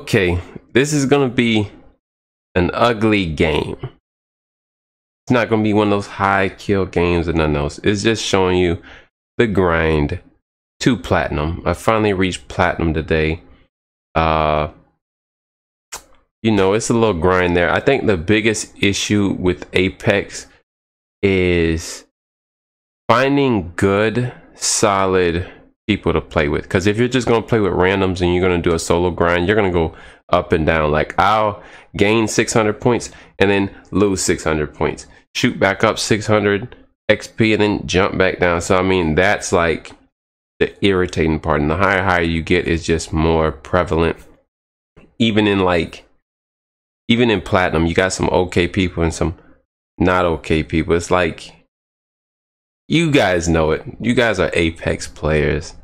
Okay, this is gonna be an ugly game. It's not gonna be one of those high kill games or nothing else. It's just showing you the grind to platinum. I finally reached platinum today. You know, it's a little grind there. I think the biggest issue with Apex is finding good, solid people to play with. Because if you're just going to play with randoms and you're going to do a solo grind, you're going to go up and down. Like, I'll gain 600 points and then lose 600 points. Shoot back up 600 XP and then jump back down. So, I mean, that's like the irritating part. And the higher you get is just more prevalent. Even in platinum, you got some okay people and some not okay people. It's like, you guys know it. You guys are Apex players.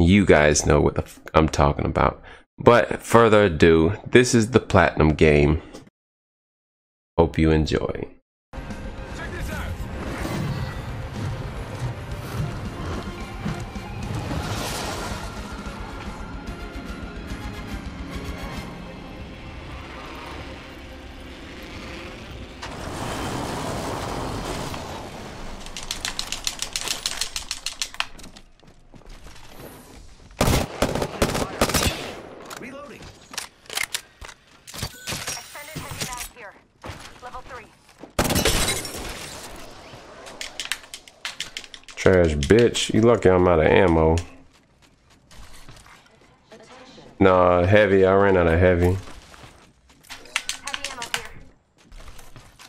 You guys know what the f I'm talking about. But further ado, this is the platinum game. Hope you enjoy. Trash bitch, you lucky I'm out of ammo. Nah, heavy, I ran out of heavy.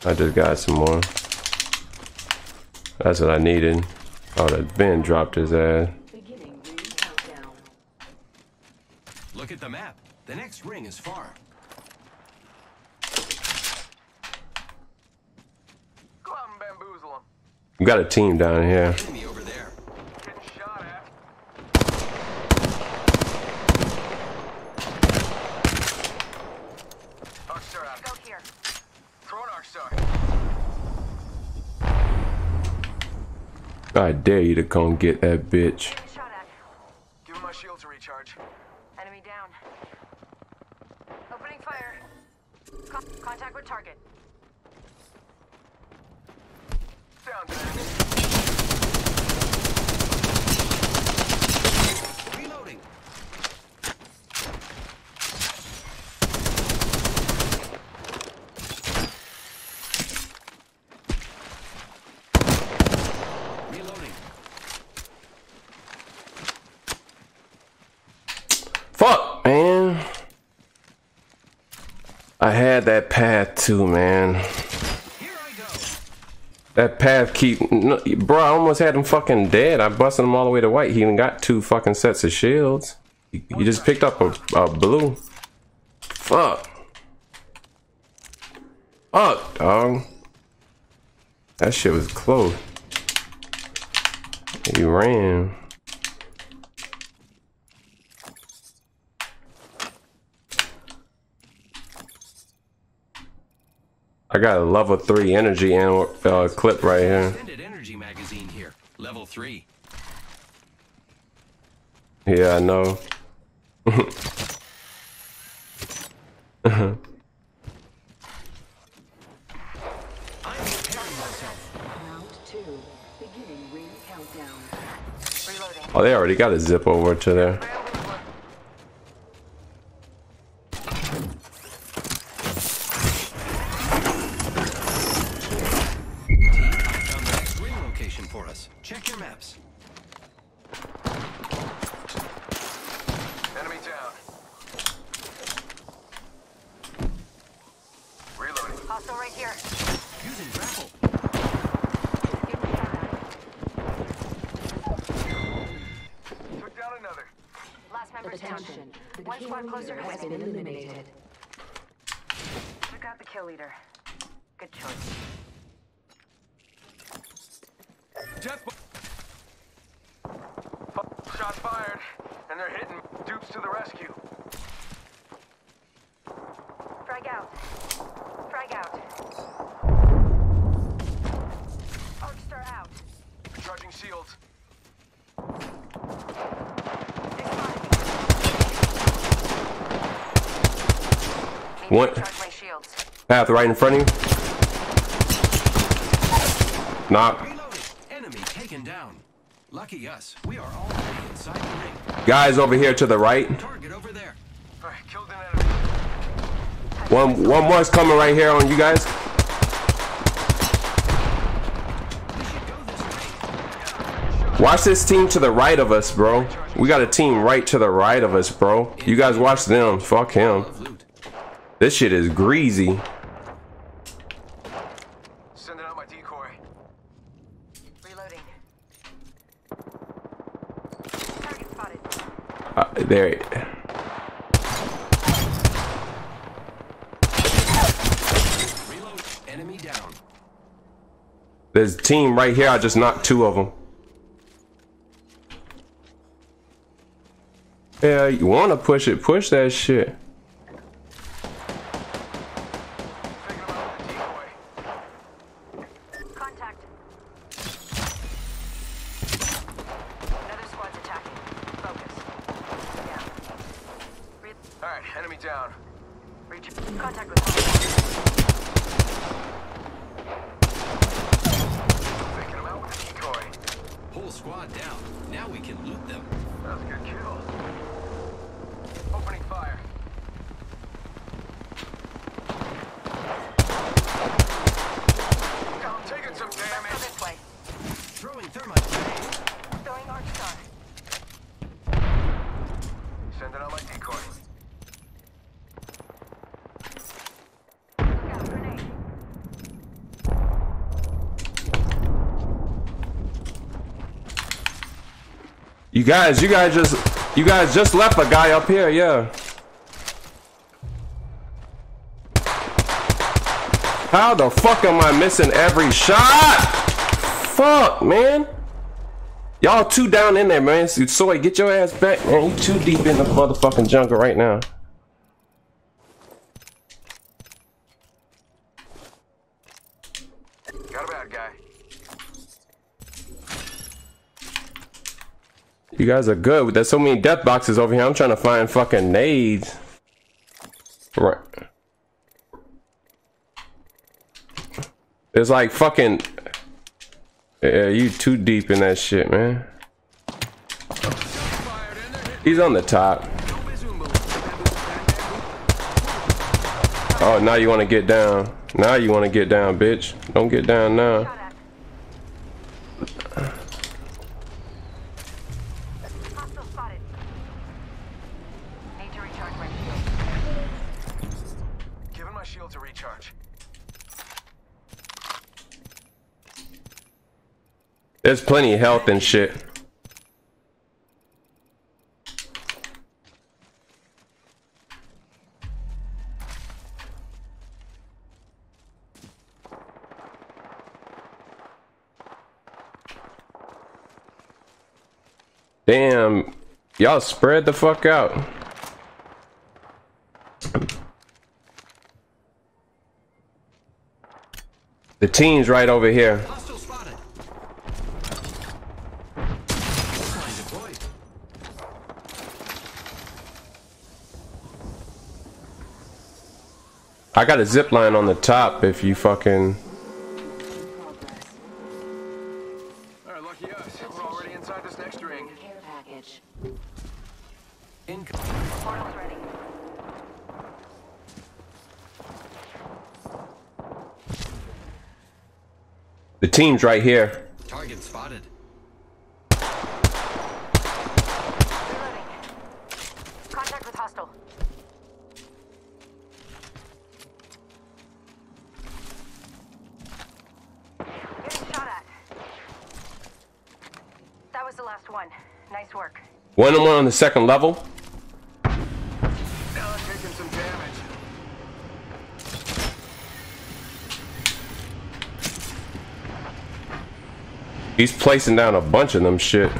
I just got some more. That's what I needed. Oh, that Ben dropped his ass. Look at the map. The next ring is far. Go out and bamboozle him. We got a team down here. I dare you to come get that bitch. Shot at. Give him my shield to recharge. Enemy down. Opening fire. Contact with target. Down there. Reloading. Fuck, man. I had that path too, man. Here I go. That path keep... No, bro, I almost had him fucking dead. I busted him all the way to white. He even got two fucking sets of shields. You just picked up a blue. Fuck. Fuck, dog. That shit was close. He ran. I got a level 3 energy and clip right here. Extended energy magazine here. Level 3. Yeah, I know. I'm preparing myself. Round 2, beginning ring countdown. Reloading. Oh, they already got a zip over to there. Leader. Good choice. Shot fired, and they're hitting dupes to the rescue. Frag out. Frag out. Archster out. Recharging shields. One. Path right in front of you. Knock. Enemy taken down. Lucky us. We are already inside the ring. Guys over here to the right. Target over there. All right, killed an enemy. One more is coming right here on you guys. Watch this team to the right of us, bro. We got a team right to the right of us, bro. You guys watch them. Fuck him. This shit is greasy. Sending out my decoy. Reloading. Target spotted. There. Reload. Enemy down. There's a team right here. I just knocked two of them. Yeah, you wanna push it? Push that shit. Down. Contact with picking them out with a decoy. Whole squad down. Now we can loot them. That's a good kill. Opening fire. I'm taking some damage. This way. Throwing thermite. Throwing arc star. Sending out my decoy. You guys just left a guy up here, yeah. How the fuck am I missing every shot? Fuck, man. Y'all two down in there, man. So get your ass back, man. You too deep in the motherfucking jungle right now. Got a bad guy. You guys are good. There's so many death boxes over here. I'm trying to find fucking nades. Right. It's like fucking. Yeah, you too deep in that shit, man. He's on the top. Oh, now you want to get down. Now you want to get down, bitch. Don't get down now. There's plenty of health and shit. Damn, y'all spread the fuck out. The team's right over here. I got a zip line on the top if you fucking. Alright, lucky us. We're already inside this next ring. Care package. Portal's ready. The team's right here. Target spotted. Contact with hostile. One. Nice work. One and one on the second level. Now I'm taking some damage. He's placing down a bunch of them shit.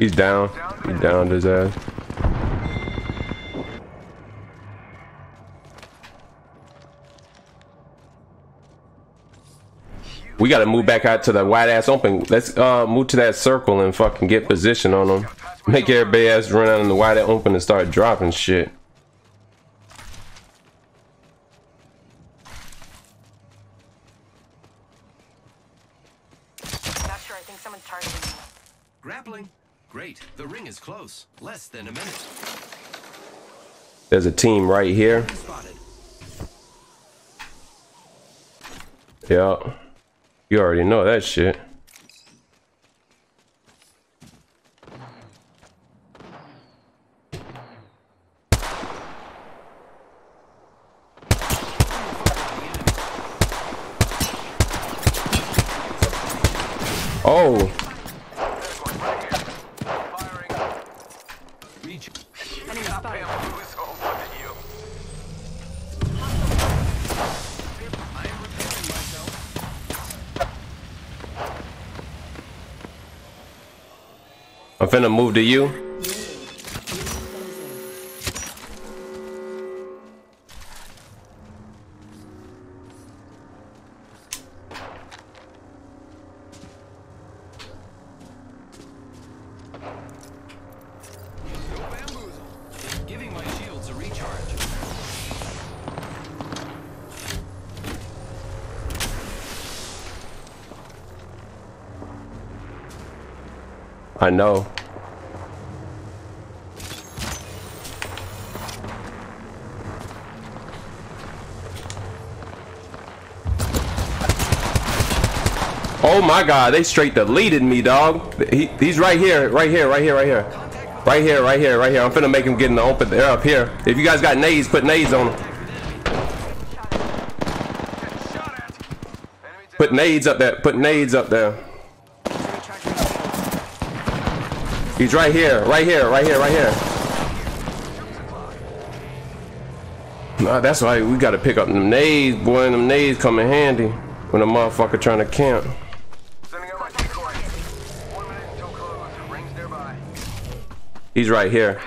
He's down. He downed his ass. We gotta move back out to the wide ass open. Let's move to that circle and fucking get position on them. Make everybody ass run out in the wide open and start dropping shit. Not sure. I think someone's targeting me. Grappling. Great. The ring is close. Less than a minute. There's a team right here. Yeah. You already know that shit. Oh. I'm finna move to you. Giving my shields a recharge. I know. Oh my god, they straight deleted me, dog. He's right here, right here, right here, right here. Right here, right here, right here. I'm finna make him get in the open. They're up here. If you guys got nades, put nades on them. Put nades up there. Put nades up there. He's right here, right here, right here, right here. Nah, that's why we gotta pick up them nades, boy. Them nades come in handy when a motherfucker trying to camp. He's right here.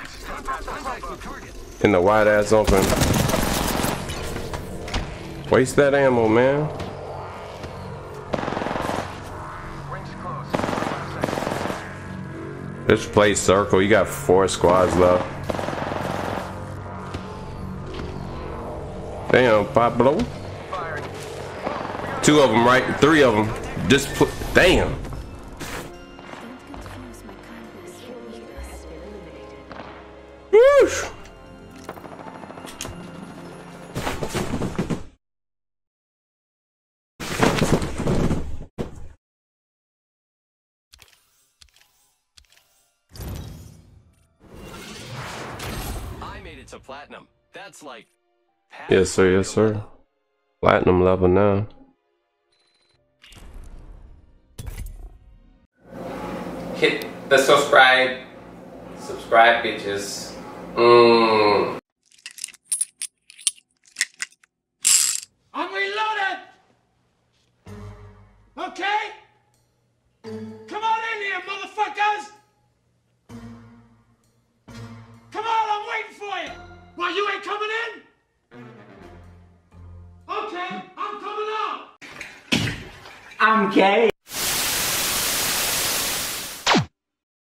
In the wide ass open. Waste that ammo, man. Let's play circle. You got 4 squads left. Damn, Pablo. 2 of them, right? 3 of them. Just put. Damn. To platinum. That's like yes sir, yes sir. Platinum level now. Hit the subscribe bitches. I'm reloaded. Okay? Come on in here, motherfuckers. Why you ain't coming in? Okay, I'm coming out. I'm gay.